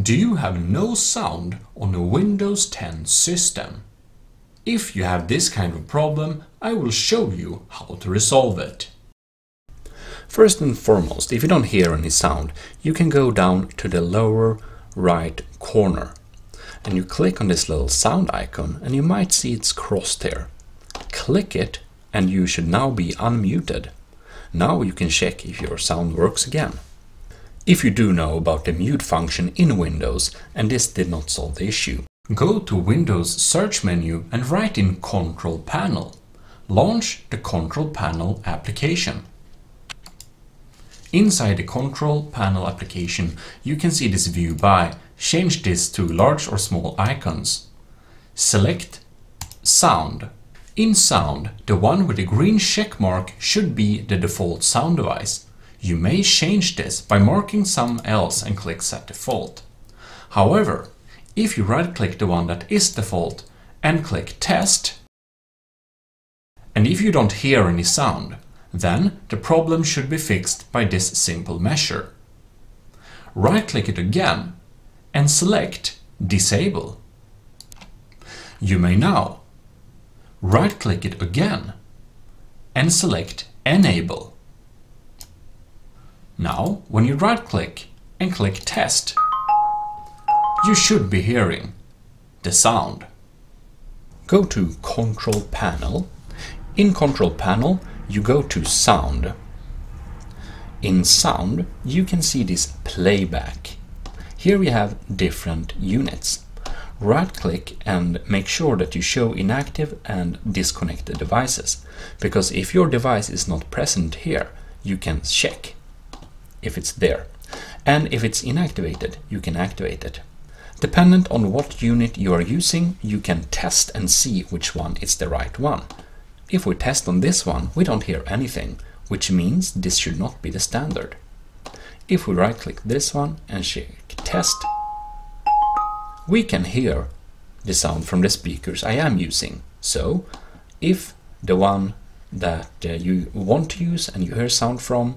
Do you have no sound on a Windows 10 system? If you have this kind of problem, I will show you how to resolve it. First and foremost, if you don't hear any sound, you can go down to the lower right corner and you click on this little sound icon, and you might see it's crossed here. Click it and you should now be unmuted. Now you can check if your sound works again. If you do know about the mute function in Windows and this did not solve the issue, go to Windows search menu and write in Control Panel. Launch the Control Panel application. Inside the Control Panel application, you can see this View By. Change this to large or small icons. Select Sound. In Sound, the one with the green check mark should be the default sound device. You may change this by marking some else and click Set Default. However, if you right-click the one that is default and click Test, and if you don't hear any sound, then the problem should be fixed by this simple measure. Right-click it again and select Disable. You may now right-click it again and select Enable. Now, when you right-click and click Test, you should be hearing the sound. Go to Control Panel. In Control Panel, you go to Sound. In Sound, you can see this Playback. Here we have different units. Right-click and make sure that you show inactive and disconnected devices, because if your device is not present here, you can check if it's there. And if it's inactivated, you can activate it. Dependent on what unit you are using, you can test and see which one is the right one. If we test on this one, we don't hear anything, which means this should not be the standard. If we right-click this one and check Test, we can hear the sound from the speakers I am using. So, if the one that you want to use and you hear sound from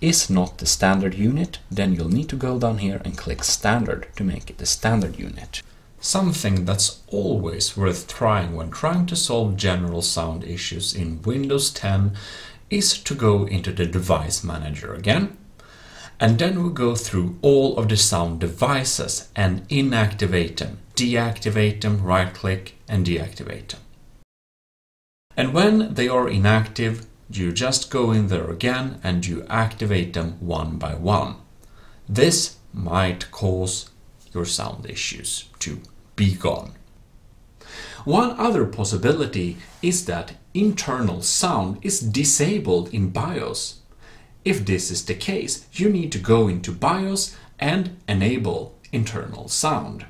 is not the standard unit, then you'll need to go down here and click Standard to make it the standard unit. Something that's always worth trying when trying to solve general sound issues in Windows 10 is to go into the device manager again, and then we'll go through all of the sound devices and inactivate them, deactivate them, right click and deactivate them. And when they are inactive, you just go in there again and you activate them one by one. This might cause your sound issues to be gone. One other possibility is that internal sound is disabled in BIOS. If this is the case, you need to go into BIOS and enable internal sound.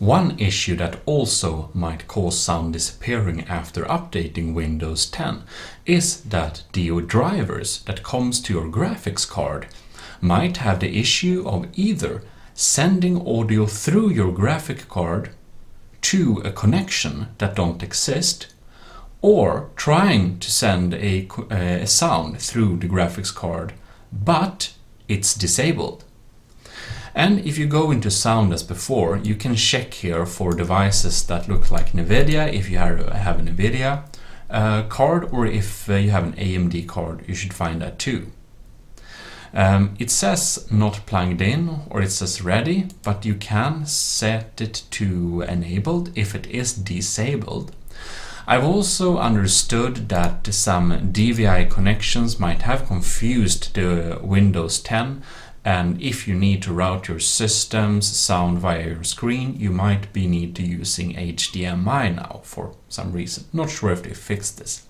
One issue that also might cause sound disappearing after updating Windows 10 is that the drivers that comes to your graphics card might have the issue of either sending audio through your graphic card to a connection that don't exist, or trying to send a sound through the graphics card, but it's disabled. And if you go into sound as before, you can check here for devices that look like Nvidia, if you have an Nvidia card, or if you have an AMD card, you should find that too. It says not plugged in, or it says ready, but you can set it to enabled if it is disabled. I've also understood that some DVI connections might have confused the Windows 10, and if you need to route your system's sound via your screen, you might need to using HDMI now for some reason. Not sure if they fixed this.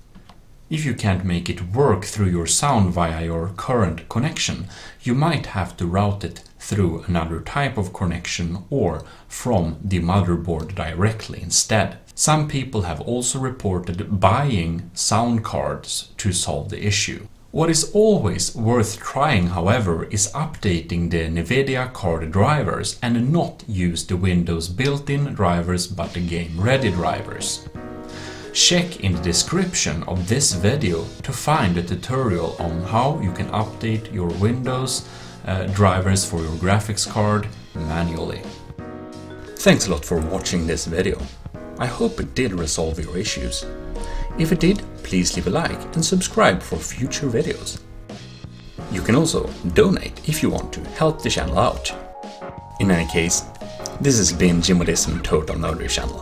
If you can't make it work through your sound via your current connection, you might have to route it through another type of connection or from the motherboard directly instead. Some people have also reported buying sound cards to solve the issue. What is always worth trying, however, is updating the Nvidia card drivers and not use the Windows built-in drivers but the game-ready drivers. Check in the description of this video to find a tutorial on how you can update your Windows drivers for your graphics card manually. Thanks a lot for watching this video. I hope it did resolve your issues. If it did, please leave a like and subscribe for future videos. You can also donate if you want to help the channel out. In any case, this has been Gmodism Total Nerdery Channel.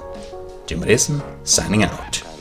Gmodism signing out.